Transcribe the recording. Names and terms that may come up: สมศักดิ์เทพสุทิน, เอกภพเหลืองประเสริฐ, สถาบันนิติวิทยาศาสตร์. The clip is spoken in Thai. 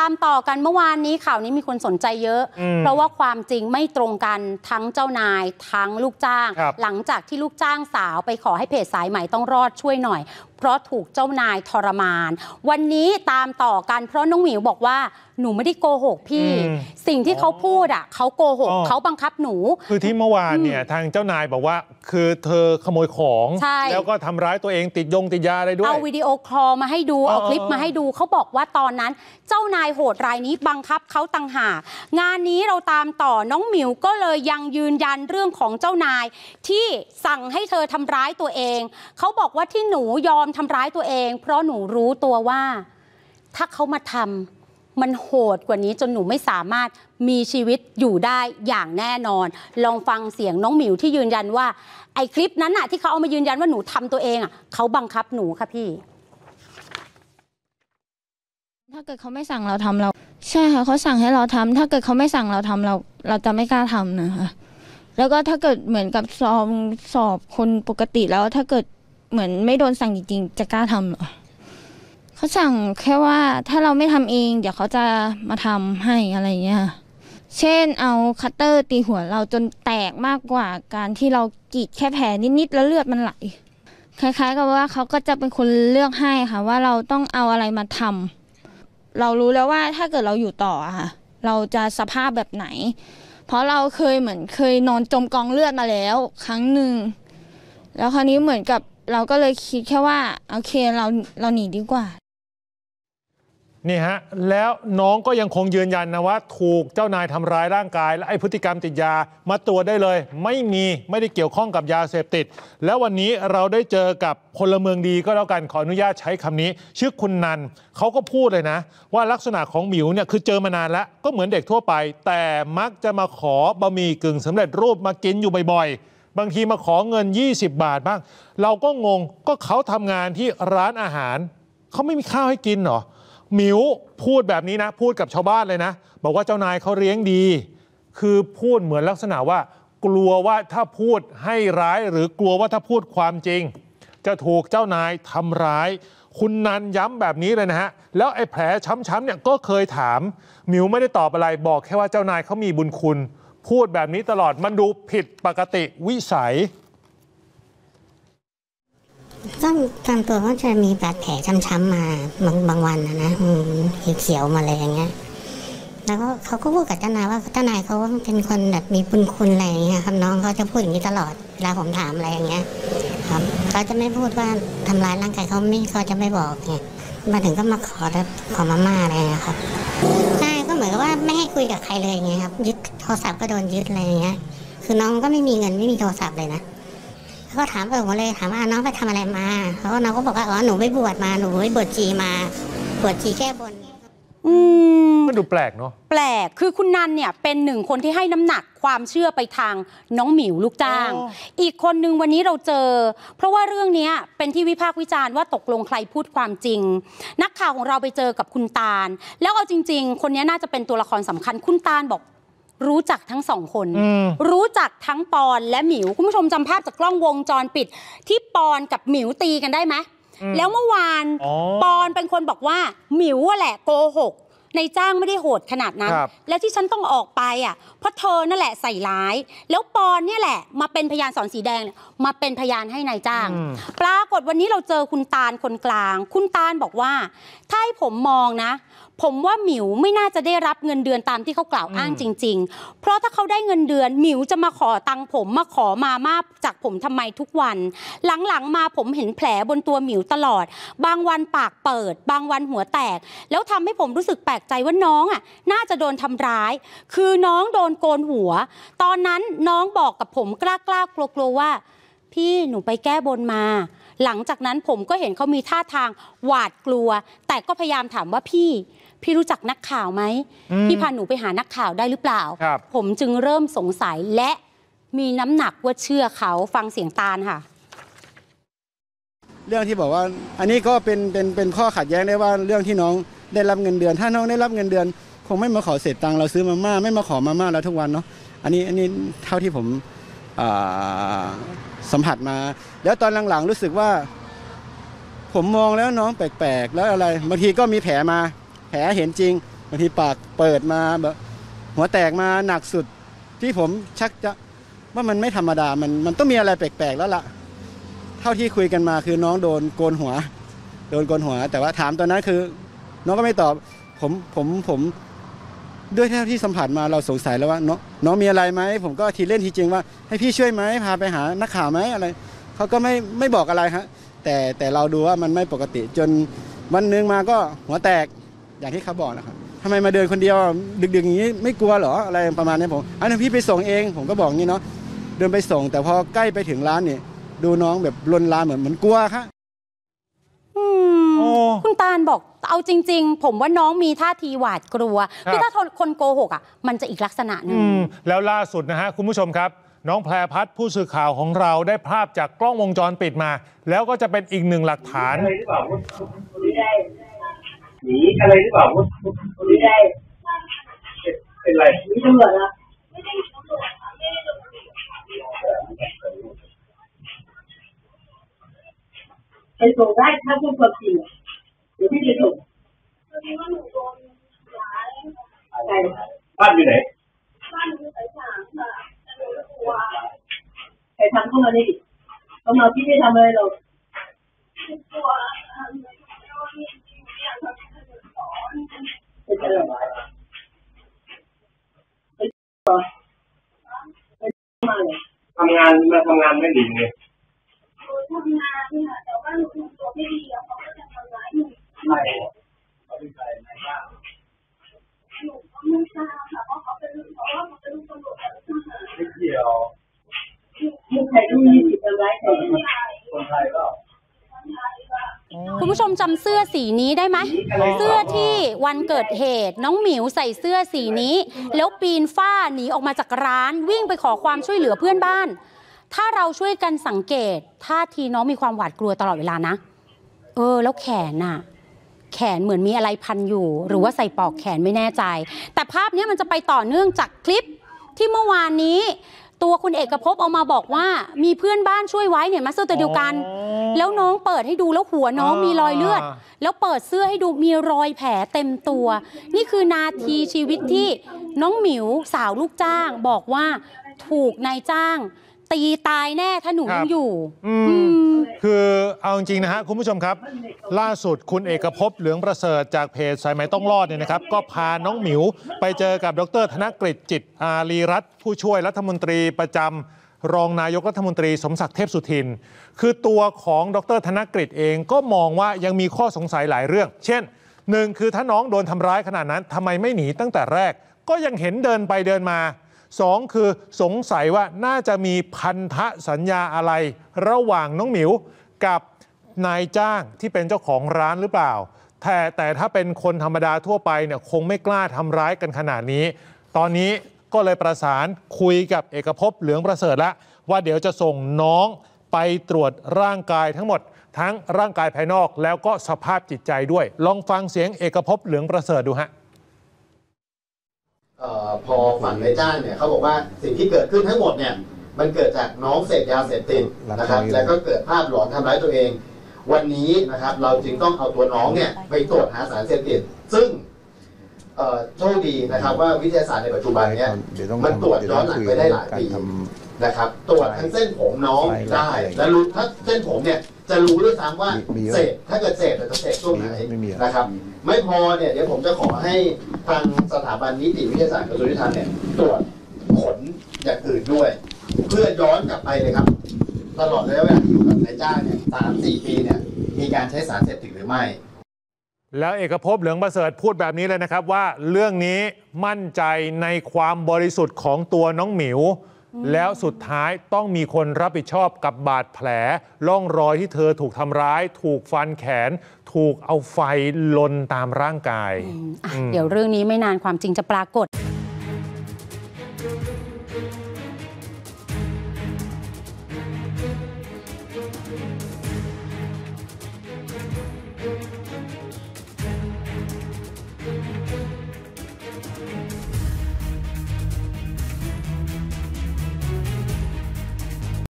ตามต่อกันเมื่อวานนี้ข่าวนี้มีคนสนใจเยอะเพราะว่าความจริงไม่ตรงกันทั้งเจ้านายทั้งลูกจ้างหลังจากที่ลูกจ้างสาวไปขอให้เพจสายใหม่ต้องรอดช่วยหน่อยเพราะถูกเจ้านายทรมานวันนี้ตามต่อกันเพราะน้องหมิวบอกว่าหนูไม่ได้โกหกพี่สิ่งที่เขาพูดอ่ะเขาโกหกเขาบังคับหนูคือที่เมื่อวานเนี่ยทางเจ้านายบอกว่าคือเธอขโมยของแล้วก็ทำร้ายตัวเองติดยาอะไรด้วยเอาวิดีโอคอลมาให้ดูเอาคลิปมาให้ดูเขาบอกว่าตอนนั้นเจ้านายโหดรายนี้บังคับเขาต่างหากงานนี้เราตามต่อน้องหมิวก็เลยยังยืนยันเรื่องของเจ้านายที่สั่งให้เธอทำร้ายตัวเองเขาบอกว่าที่หนูยอมทำร้ายตัวเองเพราะหนูรู้ตัวว่าถ้าเขามาทำมันโหดกว่านี้จนหนูไม่สามารถมีชีวิตอยู่ได้อย่างแน่นอนลองฟังเสียงน้องหมิวที่ยืนยันว่าไอ้คลิปนั้นน่ะที่เขาเอามายืนยันว่าหนูทำตัวเองอ่ะเขาบังคับหนูค่ะพี่ถ้าเกิดเขาไม่สั่งเราทำเราใช่ค่ะเขาสั่งให้เราทำถ้าเกิดเขาไม่สั่งเราทำเราจะไม่กล้าทำนะคะแล้วก็ถ้าเกิดเหมือนกับสอบคนปกติแล้วถ้าเกิดเหมือนไม่โดนสั่งจริงๆจะกล้าทำเหรอเขาสั่งแค่ว่าถ้าเราไม่ทำเองเดี๋ยวเขาจะมาทำให้อะไรเงี้ยเช่นเอาคัตเตอร์ตีหัวเราจนแตกมากกว่าการที่เรากรีดแค่แผลนิดๆแล้วเลือดมันไหลคล้ายๆกับว่าเขาก็จะเป็นคนเลือกให้ค่ะว่าเราต้องเอาอะไรมาทำเรารู้แล้วว่าถ้าเกิดเราอยู่ต่อค่ะเราจะสภาพแบบไหนเพราะเราเคยนอนจมกองเลือดมาแล้วครั้งหนึ่งแล้วคราวนี้เหมือนกับเราก็เลยคิดแค่ว่าโอเคเราหนีดีกว่านี่ฮะแล้วน้องก็ยังคงยืนยันนะว่าถูกเจ้านายทำร้ายร่างกายและไอ้พฤติกรรมติดยามาตรวจได้เลยไม่ได้เกี่ยวข้องกับยาเสพติดแล้ววันนี้เราได้เจอกับพลเมืองดีก็แล้วกันขออนุญาตใช้คำนี้ชื่อคุณนันเขาก็พูดเลยนะว่าลักษณะของหมิวเนี่ยคือเจอมานานแล้วก็เหมือนเด็กทั่วไปแต่มักจะมาขอบะหมี่กึ่งสำเร็จรูปมากินอยู่บ่อยบางทีมาขอเงิน20บาทบ้างเราก็งงก็เขาทำงานที่ร้านอาหารเขาไม่มีข้าวให้กินหรอหมิวพูดแบบนี้นะพูดกับชาวบ้านเลยนะบอกว่าเจ้านายเขาเลี้ยงดีคือพูดเหมือนลักษณะว่ากลัวว่าถ้าพูดให้ร้ายหรือกลัวว่าถ้าพูดความจริงจะถูกเจ้านายทำร้ายคุณนันย้ำแบบนี้เลยนะฮะแล้วไอ้แผลช้ำๆเนี่ยก็เคยถามหมิวไม่ได้ตอบอะไรบอกแค่ว่าเจ้านายเขามีบุญคุณพูดแบบนี้ตลอดมันดูผิดปกติวิสัยต้องตามตัวเขาจะมีบาดแผลช้ำๆมาบางวันนะเขียวๆมาเลยอย่างเงี้ยแล้วก็เขาก็พูดกับเจ้านายว่าเจ้านายเขาเป็นคนแบบมีบุญคุณอะไรอย่างเงี้ยครับน้องเขาจะพูดอย่างนี้ตลอดเวลาผมถามอะไรอย่างเงี้ยครับเขาจะไม่พูดว่าทำร้ายร่างกายเขาจะไม่บอกไงมาถึงก็มาขอมาม่าอะไรนะครับเหมือนว่าไม่ให้คุยกับใครเลยไงครับยึดโทรศัพท์ก็โดนยึดอะไรอย่างเงี้ยคือน้องก็ไม่มีเงินไม่มีโทรศัพท์เลยนะแล้วก็ถามผมเลยถามว่าน้องไปทำอะไรมาเขาน้องก็บอกว่าอ๋อหนูไปบวชมาหนูไปบวชชีมาบวชชีแก้บนมันดูแปลกเนาะแปลกคือคุณนันเนี่ยเป็นหนึ่งคนที่ให้น้ำหนักความเชื่อไปทางน้องหมิวลูกจ้างอีกคนนึงวันนี้เราเจอเพราะว่าเรื่องนี้เป็นที่วิพากษ์วิจารณ์ว่าตกลงใครพูดความจริงนักข่าวของเราไปเจอกับคุณตาลแล้วเอาจริงๆคนนี้น่าจะเป็นตัวละครสำคัญคุณตาลบอกรู้จักทั้งสองคนรู้จักทั้งปอนและหมิวคุณผู้ชมจำภาพจากกล้องวงจรปิดที่ปอนกับหมิวตีกันได้ไหมแล้วเมื่อวานปอนเป็นคนบอกว่าหมิวแหละโกหกในจ้างไม่ได้โหดขนาดนั้นแล้วที่ฉันต้องออกไปอ่ะเพราะเธอนั่นแหละใส่ร้ายแล้วปอนเนี่ยแหละมาเป็นพยานสอนสีแดงมาเป็นพยานให้นายจ้างปรากฏวันนี้เราเจอคุณตาลคนกลางคุณตาลบอกว่าถ้าให้ผมมองนะผมว่าหมิวไม่น่าจะได้รับเงินเดือนตามที่เขากล่าวอ้างจริงๆเพราะถ้าเขาได้เงินเดือนหมิวจะมาขอตังค์ผมมาขอมาม่าจากผมทำไมทุกวันหลังๆมาผมเห็นแผลบนตัวหมิวตลอดบางวันปากเปิดบางวันหัวแตกแล้วทำให้ผมรู้สึกแปลกใจว่าน้องอ่ะน่าจะโดนทำร้ายคือน้องโดนโกนหัวตอนนั้นน้องบอกกับผมกล้าๆกลัวๆว่าพี่หนูไปแก้บนมาหลังจากนั้นผมก็เห็นเขามีท่าทางหวาดกลัวแต่ก็พยายามถามว่าพี่รู้จักนักข่าวไหมพี่พาหนูไปหานักข่าวได้หรือเปล่าผมจึงเริ่มสงสัยและมีน้ำหนักว่าเชื่อเขาฟังเสียงตาลค่ะเรื่องที่บอกว่าอันนี้ก็เป็นข้อขัดแย้งได้ว่าเรื่องที่น้องได้รับเงินเดือนถ้าน้องได้รับเงินเดือนคงไม่มาขอเศษตังค์เราซื้อมาม่าไม่มาขอมาม่าเราทุกวันเนาะอันนี้เท่าที่ผมสัมผัสมาแล้วตอนหลังๆรู้สึกว่าผมมองแล้วน้องแปลกๆแล้วอะไรบางทีก็มีแผลมาแผลเห็นจริง บางทีปากเปิดมาแบบหัวแตกมาหนักสุดที่ผมชักจะว่ามันไม่ธรรมดามันต้องมีอะไรแปลกๆแล้วล่ะเท่าที่คุยกันมาคือน้องโดนโกนหัวแต่ว่าถามตอนนั้นคือน้องก็ไม่ตอบผมด้วยเท่าที่สัมผัสมาเราสงสัยแล้วว่าน้องมีอะไรไหมผมก็ทีเล่นทีจริงว่าให้พี่ช่วยไหมพาไปหานักข่าวไหมอะไรเขาก็ไม่บอกอะไรฮะแต่เราดูว่ามันไม่ปกติจนวันนึงมาก็หัวแตกอย่างที่เขาบอกนะครับทำไมมาเดินคนเดียวดึกๆอย่างนี้ไม่กลัวเหรออะไรประมาณนี้ผมอันนั้นพี่ไปส่งเองผมก็บอกงี้เนาะเดินไปส่งแต่พอใกล้ไปถึงร้านเนี่ยดูน้องแบบลนลานเหมือนกลัวค่ะคุณตาลบอกเอาจริงๆผมว่าน้องมีท่าทีหวาดกลัวคือถ้าคนโกหกอ่ะมันจะอีกลักษณะหนึ่งแล้วล่าสุดนะฮะคุณผู้ชมครับน้องแพรพัฒน์ผู้สื่อข่าวของเราได้ภาพจากกล้องวงจรปิดมาแล้วก็จะเป็นอีกหนึ่งหลักฐานหนีอะไรหรือเปล่าไม่ได้เป็นไรไม่ตำรวจนะไม่ได้ตำรวจไปส่งได้ถ้าพูดความจริงเดี๋ยวพี่จะส่งบ้านอยู่ไหนบ้านอยู่สายสามค่ะใครทำเข้ามาดิเข้ามาพี่ไม่ทำอะไรหรอกทำงานมาทำงานไม่ดีเลยทำงานเนี่ยแต่ว่าหนูตัวไม่ดีแล้วเขาก็จะทำร้ายหนูไม่หนูก็ไม่ทราบค่ะเพราะเขาเป็นเพราะว่าเขาเป็นตำรวจแล้วทหารไม่เกี่ยวไม่ใช่ลูกยี่สิบเป็นร้ายคนไทยก็คุณผู้ชมจำเสื้อสีนี้ได้ไหมเสื้อที่วันเกิดเหตุน้องหมิวใส่เสื้อสีนี้แล้วปีนฝ้าหนีออกมาจากร้านวิ่งไปขอความช่วยเหลือเพื่อนบ้านถ้าเราช่วยกันสังเกตท่าทีน้องมีความหวาดกลัวตลอดเวลานะแล้วแขนน่ะแขนเหมือนมีอะไรพันอยู่หรือว่าใส่ปลอกแขนไม่แน่ใจแต่ภาพนี้มันจะไปต่อเนื่องจากคลิปที่เมื่อวานนี้ตัวคุณเอกภพเอามาบอกว่ามีเพื่อนบ้านช่วยไว้เนี่ยมาเสื้อตัวเดียวกันแล้วน้องเปิดให้ดูแล้วหัวน้องมีรอยเลือดแล้วเปิดเสื้อให้ดูมีรอยแผลเต็มตัวนี่คือนาทีชีวิตที่น้องหมิวสาวลูกจ้างบอกว่าถูกนายจ้างตีตายแน่ถ้าหนูยังอยู่คือเอาจริงนะฮะคุณผู้ชมครับล่าสุดคุณเอกภพเหลืองประเสริฐจากเพจสายไหมต้องรอดเนี่ยนะครับก็พาน้องหมิวไปเจอกับดร.ธนกฤษจิตอารีรัตน์ผู้ช่วยรัฐมนตรีประจำรองนายกรัฐมนตรีสมศักดิ์เทพสุทินคือตัวของดร.ธนกฤษเองก็มองว่ายังมีข้อสงสัยหลายเรื่องเช่นหนึ่งคือถ้าน้องโดนทำร้ายขนาดนั้นทำไมไม่หนีตั้งแต่แรกก็ยังเห็นเดินไปเดินมาสองคือสงสัยว่าน่าจะมีพันธสัญญาอะไรระหว่างน้องหมิวกับนายจ้างที่เป็นเจ้าของร้านหรือเปล่าแต่ถ้าเป็นคนธรรมดาทั่วไปเนี่ยคงไม่กล้าทำร้ายกันขนาดนี้ตอนนี้ก็เลยประสานคุยกับเอกภพเหลืองประเสริฐแล้วว่าเดี๋ยวจะส่งน้องไปตรวจร่างกายทั้งหมดทั้งร่างกายภายนอกแล้วก็สภาพจิตใจด้วยลองฟังเสียงเอกภพเหลืองประเสริฐดูฮะพอฝั่งนายจ้างเนี่ยเขาบอกว่าสิ่งที่เกิดขึ้นทั้งหมดเนี่ยมันเกิดจากน้องเสพยาเสพติดนะครับแล้วก็เกิดภาพหลอนทำร้ายตัวเองวันนี้นะครับเราจึงต้องเอาตัวน้องเนี่ยไปตรวจหาสารเสพติดซึ่งโชคดีนะครับว่าวิทยาศาสตร์ในปัจจุบันเนี่ยมันตรวจย้อนหลังไปได้หลายปีนะครับตรวจทั้งเส้นผมน้องได้และรู้ถ้าเส้นผมเนี่ยจะรู้ด้วยซ้ำว่าเสพถ้าเกิดเสพจะเสพช่วงไหนนะครับไม่พอเนี่ยเดี๋ยวผมจะขอให้ทางสถาบันนิติวิทยาศาสตร์กระทรวงยุติธรรมเนี่ยตรวจผลอย่างอื่นด้วยเพื่อย้อนกลับไปเลยครับตลอดระยะเวลาที่อยู่กับนายจ้างเนี่ย3-4 ปีเนี่ยมีการใช้สารเสพติดหรือไม่แล้วเอกภพเหลืองประเสริฐพูดแบบนี้เลยนะครับว่าเรื่องนี้มั่นใจในความบริสุทธิ์ของตัวน้องหมิวแล้วสุดท้ายต้องมีคนรับผิดชอบกับบาดแผลร่องรอยที่เธอถูกทำร้ายถูกฟันแขนถูกเอาไฟลนตามร่างกายเดี๋ยวเรื่องนี้ไม่นานความจริงจะปรากฏ